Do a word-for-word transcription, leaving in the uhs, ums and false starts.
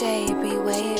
Jaybewavy.